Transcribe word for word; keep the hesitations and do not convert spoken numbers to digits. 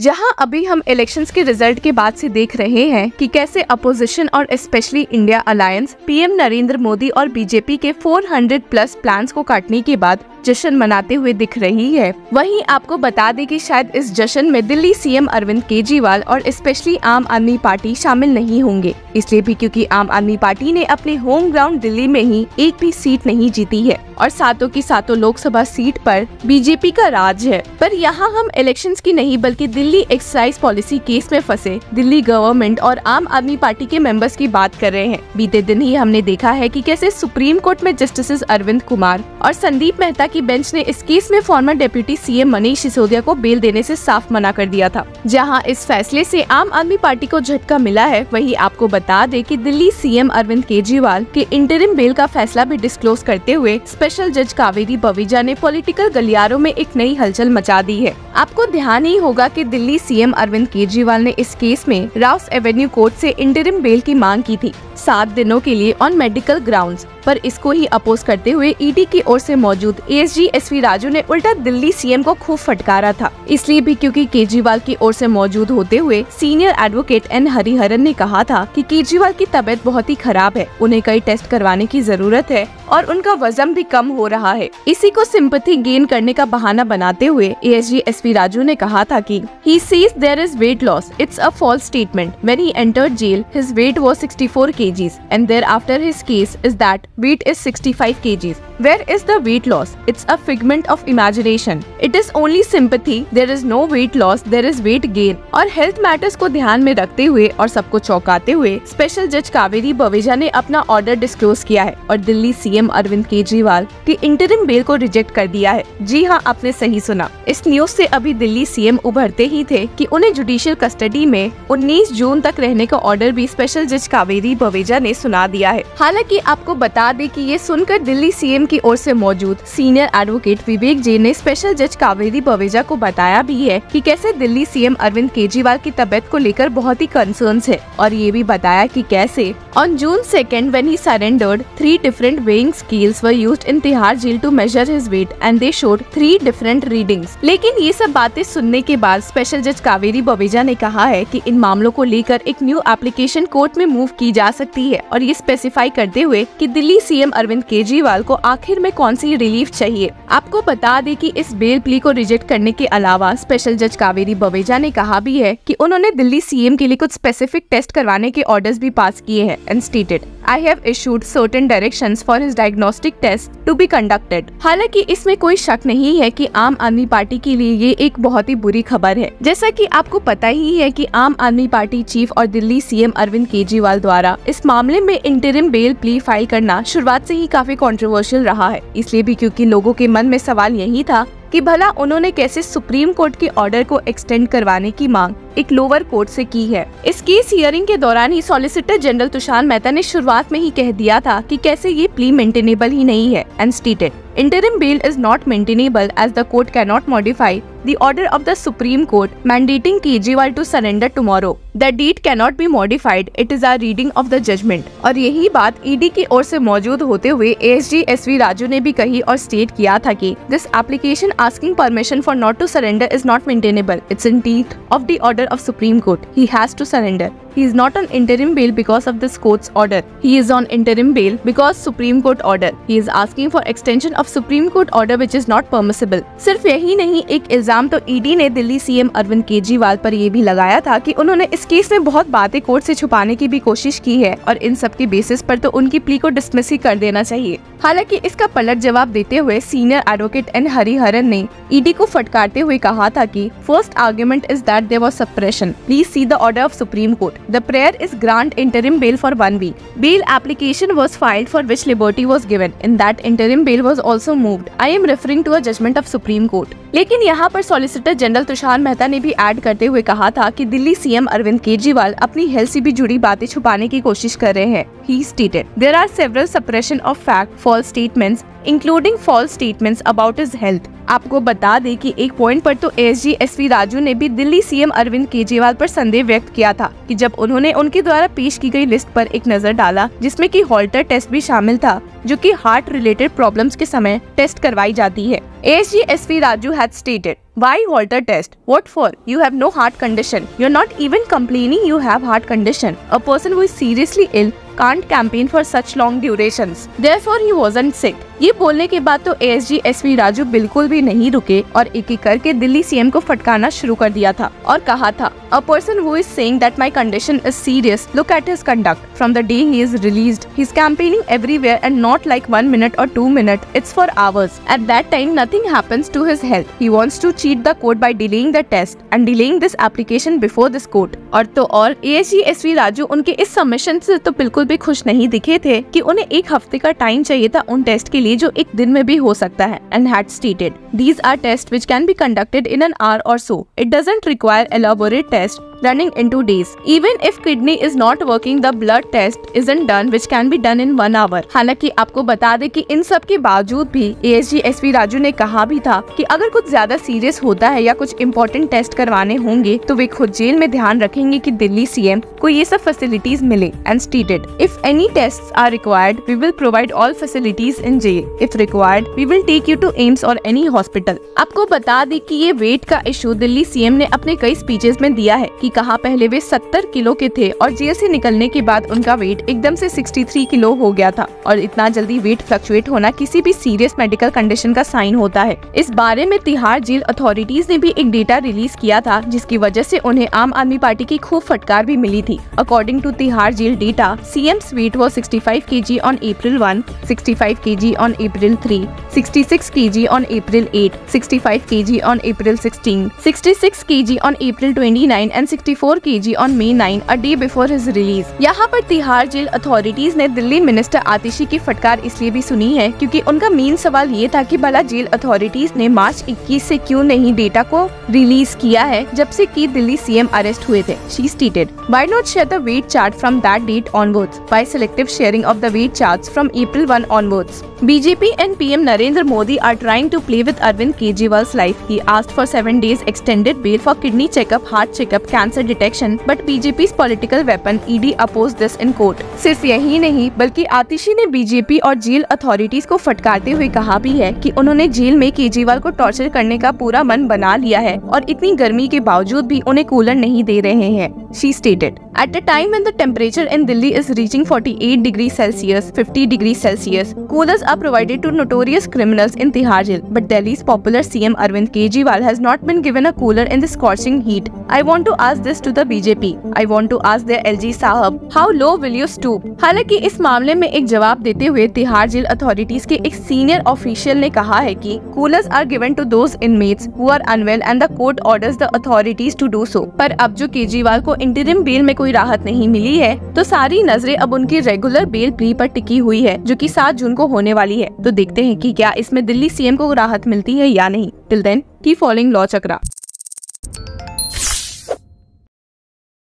जहां अभी हम इलेक्शंस के रिजल्ट के बाद से देख रहे हैं कि कैसे अपोजिशन और specially India alliance PM Narendra Modi और बीजेपी के चार सौ प्लस प्लान्स को काटने के बाद जश्न मनाते हुए दिख रही है। वहीं आपको बता दें कि शायद इस जश्न में दिल्ली सीएम अरविंद केजरीवाल और स्पेशली आम आदमी पार्टी शामिल नहीं होंगे, इसलिए भी क्योंकि आम आदमी पार्टी ने अपने होम ग्राउंड दिल्ली में ही एक भी सीट नहीं जीती है और सातों की सातों लोकसभा सीट पर बीजेपी का राज है। पर यहाँ हम इलेक्शंस की नहीं बल्कि दिल्ली एक्साइज पॉलिसी केस में फंसे दिल्ली गवर्नमेंट और आम आदमी पार्टी के मेंबर्स की बात कर रहे हैं। बीते दिन ही हमने देखा है कि कैसे सुप्रीम कोर्ट में जस्टिस अरविंद कुमार और संदीप मेहता की बेंच ने इस केस में former deputy CM Manish Sisodia को बेल देने से साफ मना कर दिया था। जहां इस फैसले से आम आदमी पार्टी को झटका मिला है, वहीं आपको बता दें कि दिल्ली सीएम अरविंद केजरीवाल के इंटरिम बेल का फैसला भी डिस्क्लोज करते हुए स्पेशल जज कावेरी बवेजा ने पॉलिटिकल गलियारों में एक नई हलचल मचा दी है। आपको ध्यान ही होगा कि दिल्ली सीएम अरविंद केजरीवाल ने इस केस में राउस एवेन्यू कोर्ट से इंटरिम बेल की मांग की थी सात दिनों के लिए ऑन मेडिकल ग्राउंड्स, पर इसको ही अपोज करते हुए ईडी की ओर से मौजूद एएसजी एस.वी. राजू ने उल्टा दिल्ली सीएम को खूब फटकारा था। इसलिए भी क्योंकि केजरीवाल की ओर से मौजूद होते हुए सीनियर एडवोकेट एन हरिहरन ने कहा था कि केजरीवाल की तबीयत बहुत ही खराब है, उन्हें कई टेस्ट करवाने की जरूरत है और उनका वजन भी कम हो रहा है। इसी को सिंपैथी गेन करने का बहाना बनाते हुए एएसजी एस.वी. राजू ने कहा था कि he says there is weight loss, it's a false statement. When he entered jail his weight was sixty four KGs and thereafter his case is that weight is sixty-five kgs. Where is the weight loss? It's a figment of imagination. It is only sympathy. There is no weight loss. There is weight gain. और health matters को ध्यान में रखते हुए और सबको चौंकाते हुए special जज कावेरी बवेजा ने अपना ऑर्डर डिस्क्लोज किया है और दिल्ली सीएम अरविंद केजरीवाल के इंटरिम बेल को रिजेक्ट कर दिया है। जी हाँ, आपने सही सुना। इस न्यूज से अभी दिल्ली सीएम उभरते ही थे कि उन्हें जुडिशियल कस्टडी में उन्नीस जून तक रहने का ऑर्डर भी स्पेशल जज कावेरी बवेजा ने सुना दिया है। हालांकि आपको बता दें कि ये सुनकर दिल्ली सीएम की ओर से मौजूद सीनियर एडवोकेट विवेक जी ने स्पेशल जज कावेरी बवेजा को बताया भी है कि कैसे दिल्ली सीएम अरविंद केजरीवाल की तबीयत को लेकर बहुत ही कंसर्न्स है और ये भी बताया कि कैसे on June second when he surrendered three different weighing scales were used in Tihar jail to measure his weight and they showed three different readings. लेकिन ये सब बातें सुनने के बाद स्पेशल जज कावेरी बवेजा ने कहा है कि इन मामलों को लेकर एक न्यू एप्लीकेशन कोर्ट में मूव की जा सकती है और ये स्पेसिफाई करते हुए कि दिल्ली सीएम अरविंद केजरीवाल को आखिर में कौन सी रिलीफ चाहिए। आपको बता दें कि इस बेल प्ली को रिजेक्ट करने के अलावा स्पेशल जज कावेरी बवेजा ने कहा भी है कि उन्होंने दिल्ली सीएम के लिए कुछ स्पेसिफिक टेस्ट करवाने के ऑर्डर्स भी पास किए हैं and stated I have issued certain directions for his diagnostic test to be conducted. हालांकि इसमें कोई शक नहीं है कि आम आदमी पार्टी के लिए ये एक बहुत ही बुरी खबर है। जैसा कि आपको पता ही है कि आम आदमी पार्टी चीफ और दिल्ली सीएम अरविंद केजरीवाल द्वारा इस मामले में इंटरिम बेल प्ली फाइल करना शुरुआत से ही काफी कॉन्ट्रोवर्शियल रहा है। इसलिए भी क्योंकि लोगों के मन में सवाल यही था कि भला उन्होंने कैसे सुप्रीम कोर्ट के ऑर्डर को एक्सटेंड करवाने की मांग एक लोअर कोर्ट से की है। इस केस हियरिंग के दौरान ही सॉलिसिटर जनरल तुषार मेहता ने शुरुआत में ही कह दिया था कि कैसे ये प्ली मेंटेनेबल ही नहीं है and stated interim bail is not maintainable as the court can not modify the order of the supreme court mandating Kejriwal to surrender tomorrow. The deed can not be modified, it is a reading of the judgement. और यही बात ED की ओर से मौजूद होते हुए ASG SV. Raju ने भी कही और स्टेट किया था कि this application asking permission for not to surrender is not maintainable, it's in deed of the order of Supreme Court. He has to surrender. He is not on interim bail because of this court's order. He is on interim bail because Supreme Court order. He is asking for extension of Supreme Court order which is not permissible. सिर्फ यही नहीं, एक इल्जाम तो ED ने Delhi CM Arvind Kejriwal पर यह भी लगाया था कि उन्होंने इस केस में बहुत बातें कोर्ट से छुपाने की भी कोशिश की है और इन सब के बेसिस पर तो उनकी प्ली को डिसमिस ही कर देना चाहिए। हालांकि इसका पलट जवाब देते हुए सीनियर एडवोकेट एन हरिहरन ने ईडी को फटकारते हुए कहा था कि first argument is that there was suppression, please see the order of supreme court. The prayer is grant interim bail for one week. Bail application was filed for which liberty was given. In that interim bail was also moved. I am referring to a judgment of Supreme Court. लेकिन यहाँ पर solicitor general Tushar Mehta ने भी add करते हुए कहा था कि दिल्ली सीएम अरविंद केजरीवाल अपनी हेल्थ से भी जुड़ी बातें छुपाने की कोशिश कर रहे हैं। He stated, there are several suppression of fact, false statements, including false statements about his health. आपको बता दें कि एक पॉइंट पर तो एएसजी एस.वी. राजू ने भी दिल्ली सीएम अरविंद केजरीवाल पर संदेह व्यक्त किया था कि जब उन्होंने उनके द्वारा पेश की गई लिस्ट पर एक नजर डाला जिसमें कि हॉल्टर टेस्ट भी शामिल था जो कि हार्ट रिलेटेड प्रॉब्लम्स के समय टेस्ट करवाई जाती है, A S G S V Raju had stated, "Why Walter test? What for? You have no heart condition. You're not even complaining you have heart condition. A person who is seriously ill can't campaign for such long durations. Therefore he wasn't sick." ये बोलने के बाद तो A S G S V Raju बिल्कुल भी नहीं रुके और एक एक करके दिल्ली सीएम को फटकारना शुरू कर दिया था और कहा था, "A person who is saying that my condition is serious, look at his conduct. From the day he is released, he's campaigning everywhere and not like one minute or two minute. It's for hours. At that time, nothing happens to his health. He wants to cheat the court by delaying the test and delaying this application before this court." और तो और A S G S V Raju उनके इस submission से तो बिल्कुल भी खुश नहीं दिखे थे कि उन्हें एक हफ्ते का टाइम चाहिए था उन टेस्ट के लिए जो एक दिन में भी हो सकता है, and had stated, "These are tests which can be conducted in an hour or so. It doesn't require elaborate tests running into days. Even if kidney is not working, the blood test isn't done, which can be done in one hour." हालांकि आपको बता दे कि इन सब के बावजूद भी A S G S V Raju ने कहा भी था कि अगर कुछ ज्यादा सीरियस होता है या कुछ इम्पोर्टेंट टेस्ट करवाने होंगे तो वे खुद जेल में ध्यान रखेंगे कि दिल्ली सीएम को ये सब फैसिलिटीज मिले, and stated, "If any tests are required, we will provide all facilities in jail. If required, we will take you to A I M S or any hospital." आपको बता दे कि ये वेट का issue Delhi CM ने अपने कई speeches में दिया है कि कहा पहले वे सत्तर किलो के थे और जेल से निकलने के बाद उनका वेट एकदम से तिरसठ किलो हो गया था और इतना जल्दी वेट फ्लक्चुएट होना किसी भी सीरियस मेडिकल कंडीशन का साइन होता है। इस बारे में तिहाड़ जेल अथॉरिटीज ने भी एक डेटा रिलीज किया था जिसकी वजह से उन्हें आम आदमी पार्टी की खूब फटकार भी मिली थी। According to Tihar jail data, CM weight was sixty five K G on April one, sixty five K G on April three, sixty six K G on April eight, sixty five K G on April sixteen, sixty six K G on April twenty nine and चौंसठ kilo on May ninth, a day before his release. यहाँ पर Tihar jail authorities ने Delhi minister आतिशी की फटकार इसलिए भी सुनी है क्योंकि उनका मेन सवाल ये था कि भला जेल अथॉरिटीज ने मार्च इक्कीस से क्यों नहीं डेटा को रिलीज किया है जब से कि दिल्ली सीएम अरेस्ट हुए थे। She stated, "Why not share the weight chart from that date onwards? By selective sharing of the weight charts from April first onwards, B J P and P M Narendra Modi are trying to play with Arvind Kejriwal's life. He asked for seven days extended bail for kidney checkup, heart checkup, cancer detection, but B J P's political weapon E D opposed this in court." सिर्फ यही नहीं बल्कि आतिशी ने B J P और jail authorities को फटकारते हुए कहा भी है कि उन्होंने जेल में केजरीवाल को टॉर्चर करने का पूरा मन बना लिया है और इतनी गर्मी के बावजूद भी उन्हें कूलर नहीं दे रहे हैं। She stated, "At a time when the temperature in Delhi is reaching forty-eight degrees Celsius, fifty degrees Celsius, coolers are provided to notorious criminals in Tihar Jail. But Delhi's popular C M Arvind Kejriwal has not been given a cooler in the scorching heat. I want to ask this to the B J P. I want to ask their L G Sahab, how low will you stoop?" हालांकि इस मामले में एक जवाब देते हुए Tihar jail authorities के एक सीनियर ऑफिशियल ने कहा है कि coolers are given to those inmates who are unwell and the court orders the authorities to do so. पर अब जो केजरीवाल को इंटरिम बेल में कोई राहत नहीं मिली है तो सारी नजरें अब उनकी रेगुलर बेल प्ली पर टिकी हुई है जो कि सात जून को होने वाली है। तो देखते हैं कि क्या इसमें दिल्ली सीएम को राहत मिलती है या नहीं। Till then, keep following law चक्रा।